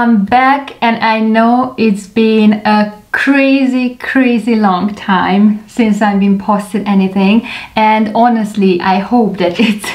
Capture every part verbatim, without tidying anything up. I'm back, and I know it's been a crazy crazy long time since I've been posted anything, and honestly I hope that it's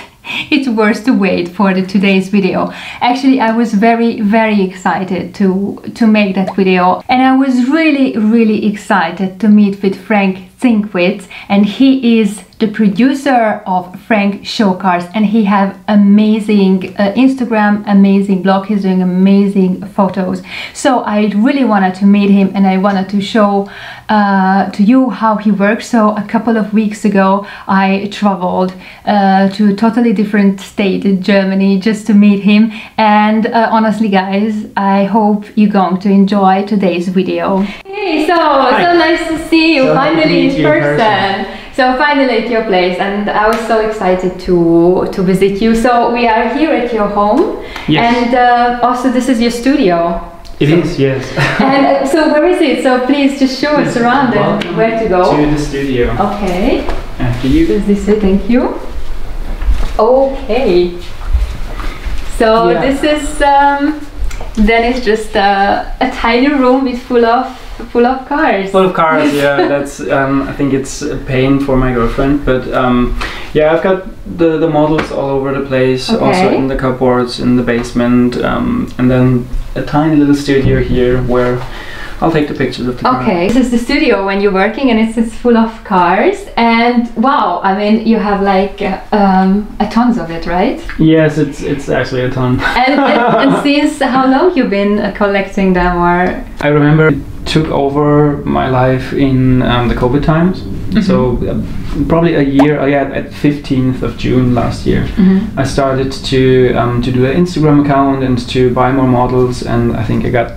it's worth to wait for the today's video. Actually, I was very very excited to to make that video, and I was really really excited to meet with Frank Zinkewitz, and he is the producer of Frank's Showcars, and he have amazing uh, Instagram, amazing blog, he's doing amazing photos. So I really wanted to meet him, and I wanted to show uh, to you how he works. So a couple of weeks ago I traveled uh, to a totally different state in Germany just to meet him, and uh, honestly guys, I hope you're going to enjoy today's video. Hey, so, so nice to see you, so finally in person. person. So finally at your place, and I was so excited to to visit you. So we are here at your home, yes. And uh, also this is your studio. It so, is, yes. And uh, so where is it? So please just show us around and where to go. To the studio. Okay. After you. This is, thank you. Okay. So yeah. This is um, then it's just uh, a tiny room with full of. Full of cars. Full of cars, yeah. That's. Um, I think it's a pain for my girlfriend, but um, yeah, I've got the the models all over the place, okay. Also in the cupboards, in the basement, um, and then a tiny little studio here where I'll take the pictures of the car. Okay, this is the studio when you're working, and it's, it's full of cars. And wow, I mean, you have like um, a tons of it, right? Yes, it's it's actually a ton. And, and, and since how long you've been collecting them, or? I remember. Took over my life in um, the COVID times, mm-hmm. So uh, probably a year. Uh, yeah, at fifteenth of June last year, mm-hmm. I started to um, to do an Instagram account and to buy more models, and I think I got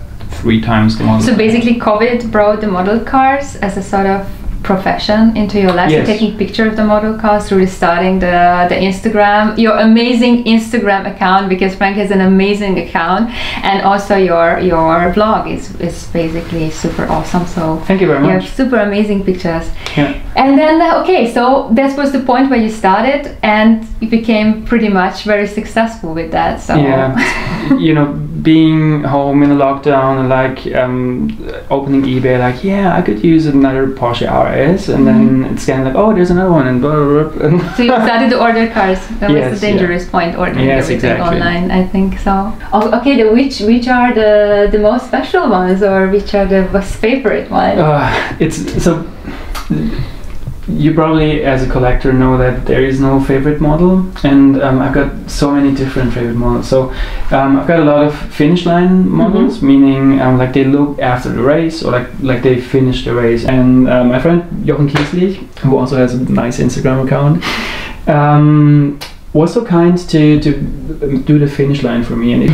three times the model. So basically, COVID brought the model cars as a sort of profession into your life. Yes. You're taking pictures of the model cars, restarting the the Instagram, your amazing Instagram account, because Frank has an amazing account, and also your your blog is is basically super awesome. So thank you very much. You have super amazing pictures. Yeah. And then okay, so that was the point where you started, and you became pretty much very successful with that. So yeah, you know, being home in a lockdown and like um, opening eBay, like yeah, I could use another Porsche R. Is, and then it's kind of like, oh, there's another one, and blah, blah, blah, and so you started to order cars. That yes, was the dangerous yeah. point, ordering yes, everything exactly. online, I think so. Oh, okay, the, which which are the the most special ones, or which are the most favorite ones? Uh, it's so. You probably, as a collector, know that there is no favorite model, and um, I've got so many different favorite models. So um, I've got a lot of finish line models, mm-hmm. meaning um, like they look after the race, or like like they finish the race. And um, my friend Jochen Kieslich, who also has a nice Instagram account, um, was so kind to to do the finish line for me. And it,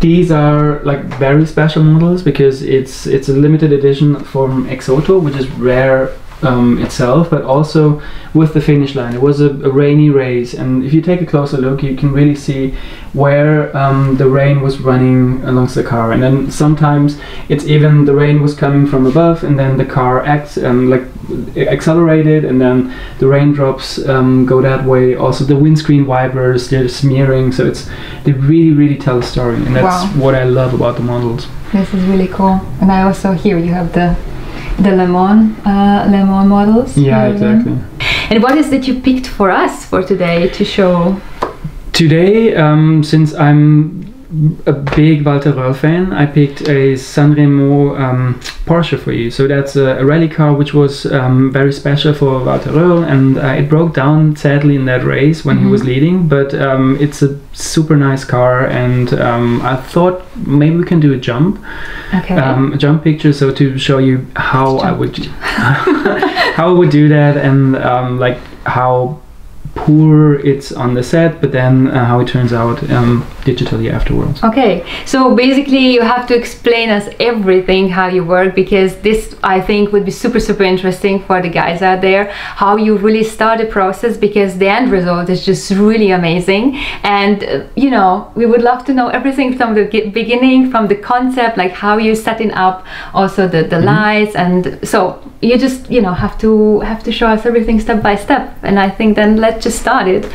these are like very special models because it's it's a limited edition from Exoto, which is rare. Um, itself, but also with the finish line. It was a, a rainy race, and if you take a closer look, you can really see where um, the rain was running along the car, and then sometimes it's even the rain was coming from above, and then the car acts and like accelerated, and then the raindrops um, go that way. Also, the windscreen wipers, they're smearing, so it's they really really tell a story, and that's wow. what I love about the models. This is really cool, and I also hear you have the. The Le Mans, uh, Le Mans models. Yeah, um, exactly. And what is that you picked for us for today to show? Today, um, since I'm a big Walter Röhrl fan, I picked a Sanremo um, Porsche for you. So that's a, a rally car which was um, very special for Walter Röhrl, and uh, it broke down sadly in that race when mm-hmm. he was leading, but um, it's a super nice car, and um, I thought maybe we can do a jump, okay. um, a jump picture, so to show you how I would how I would do that, and um, like how poor it's on the set, but then uh, how it turns out um, digitally afterwards. Okay, so basically you have to explain us everything how you work, because this I think would be super super interesting for the guys out there, how you really start the process, because the end result is just really amazing, and uh, you know, we would love to know everything from the beginning, from the concept, like how you're setting up also the, the mm-hmm. lights, and so you just, you know, have to have to show us everything step by step, and I think then let's just started.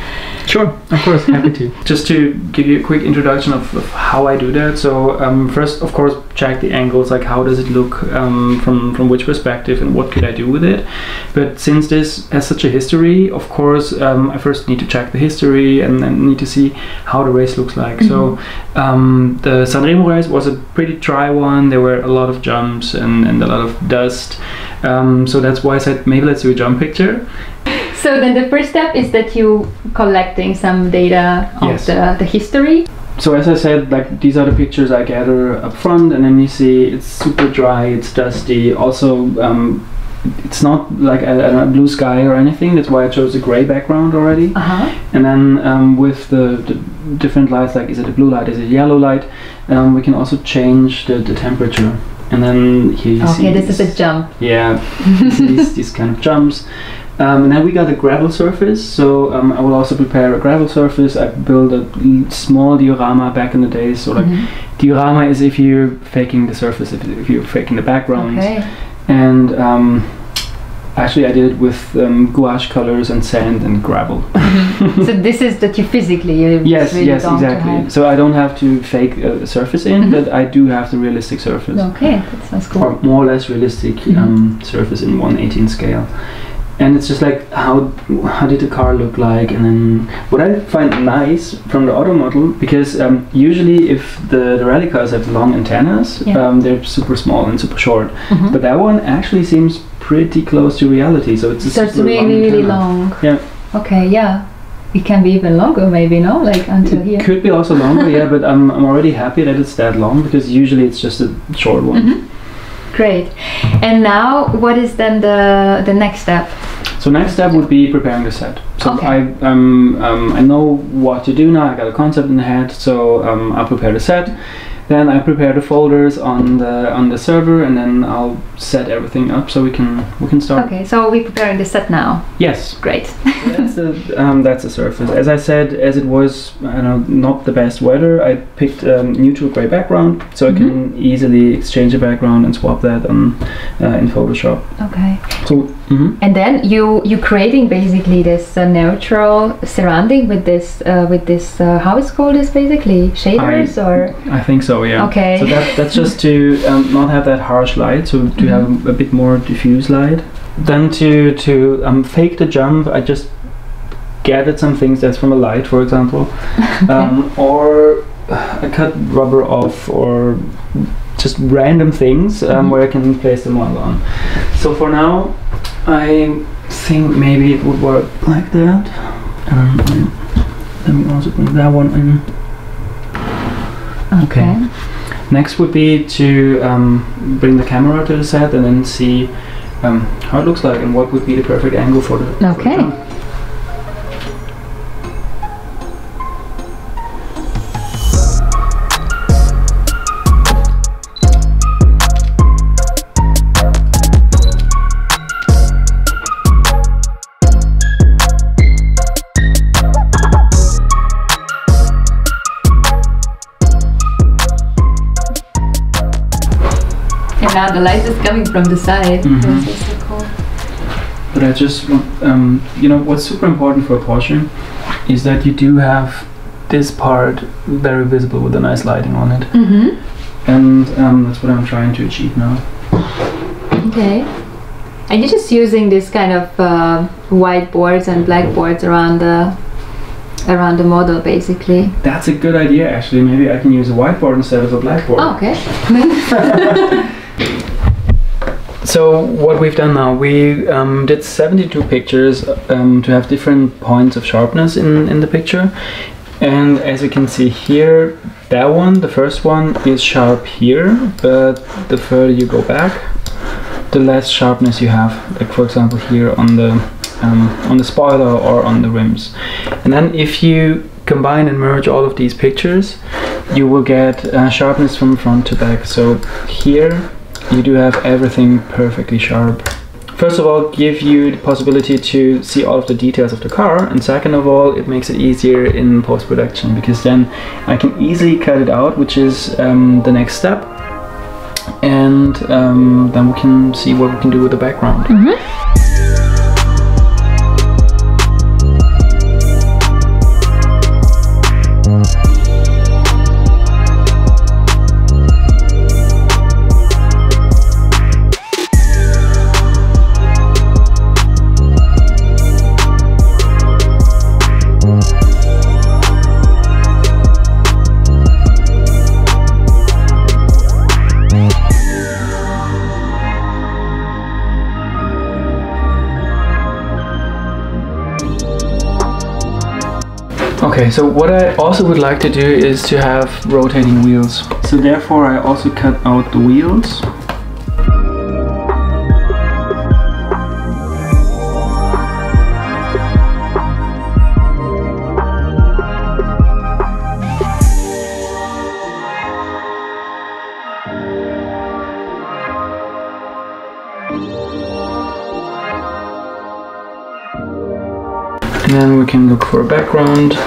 Sure, of course, happy to. Just to give you a quick introduction of, of how I do that. So um, first, of course, check the angles, like how does it look um, from, from which perspective and what could I do with it. But since this has such a history, of course, um, I first need to check the history and then need to see how the race looks like. Mm-hmm. So um, the Sanremo race was a pretty dry one. There were a lot of jumps and, and a lot of dust. Um, so that's why I said maybe let's do a jump picture. So then the first step is that you collecting some data of yes. the, the history. So as I said, like these are the pictures I gather up front, and then you see it's super dry, it's dusty. Also, um, it's not like a, a blue sky or anything. That's why I chose a gray background already. Uh-huh. And then um, with the, the different lights, like is it a blue light, is it a yellow light, um, we can also change the, the temperature. And then here you okay, see... Okay, this is a jump. Yeah, you see these, these kind of jumps. Um, and then we got a gravel surface, so um, I will also prepare a gravel surface. I built a small diorama back in the day, so like mm-hmm. diorama is if you're faking the surface, if, if you're faking the backgrounds. Okay. And um, actually I did it with um, gouache colors and sand and gravel. Mm-hmm. So this is that you physically... You yes, really yes, exactly. So I don't have to fake a surface in, mm-hmm. but I do have the realistic surface. Okay, that sounds cool. Or more or less realistic mm-hmm. um, surface in one eighteen scale. And it's just like how how did the car look like, and then what I find nice from the auto model, because um, usually if the, the rally cars have long antennas, yeah. um, they're super small and super short. Mm-hmm. But that one actually seems pretty close to reality, so it's a so super it's really long antenna. Really long. Yeah. Okay. Yeah. It can be even longer, maybe, no? Like until it here. Could be also longer, yeah. But I'm I'm already happy that it's that long because usually it's just a short one. Mm-hmm. Great. And now, what is then the the next step? So next step would be preparing the set. So okay. I um, um I know what to do now. I got a concept in the head, so um, I'll prepare the set. Then I prepare the folders on the on the server, and then I'll set everything up so we can we can start. Okay, so we're preparing the set now. Yes. Great. That's the um, that's the surface. As I said, as it was I don't know, not the best weather, I picked a um, neutral gray background, so mm-hmm. I can easily exchange the background and swap that on uh, in Photoshop. Okay. So mm-hmm. and then you you creating basically this uh, neutral surrounding with this uh, with this uh, how it's called is basically shaders I, or I think so. Yeah. Okay. So that, that's just to um, not have that harsh light, so to mm-hmm. have a bit more diffuse light. Then to, to um, fake the jump, I just gathered some things that's from a light, for example. Okay. Um, or I cut rubber off, or just random things um, mm-hmm. where I can place them all on. So for now, I think maybe it would work like that. Um, let me also bring that one in. Okay. Okay. Next would be to um, bring the camera to the set and then see um, how it looks like and what would be the perfect angle for the. Okay. For the now the light is coming from the side. Mm-hmm. That's so cool. But I just want, um, you know, what's super important for a Porsche is that you do have this part very visible with a nice lighting on it. Mm-hmm. And um, that's what I'm trying to achieve now. Okay. And you're just using this kind of uh, white boards and black boards around the around the model, basically. That's a good idea, actually. Maybe I can use a whiteboard instead of a blackboard. Oh, okay. So what we've done now, we um, did seventy-two pictures um, to have different points of sharpness in, in the picture. And as you can see here, that one, the first one is sharp here, but the further you go back, the less sharpness you have. Like for example here on the, um, on the spoiler or on the rims. And then if you combine and merge all of these pictures, you will get uh, sharpness from front to back. So here, you do have everything perfectly sharp. First of all, give you the possibility to see all of the details of the car, and second of all, it makes it easier in post-production, because then I can easily cut it out, which is um, the next step, and um, then we can see what we can do with the background. Mm-hmm. Okay, so what I also would like to do is to have rotating wheels. So therefore I also cut out the wheels. And then we can look for a background.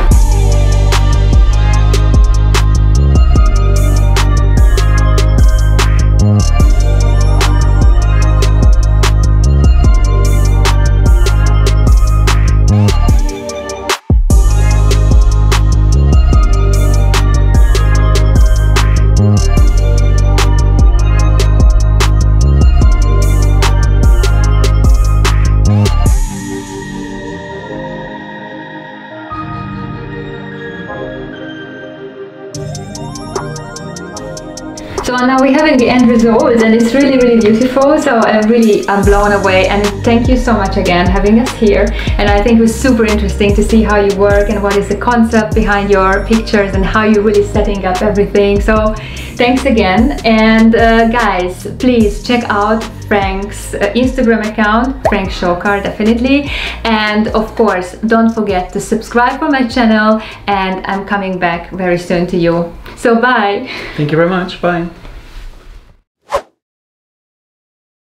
So now we're having the end result and it's really really beautiful, so I'm really I'm blown away, and thank you so much again having us here. And I think it was super interesting to see how you work and what is the concept behind your pictures and how you're really setting up everything. So thanks again, and uh, guys, please check out Frank's uh, Instagram account, Frank's Showcars, definitely, and of course don't forget to subscribe for my channel, and I'm coming back very soon to you. So bye. Thank you very much. Bye.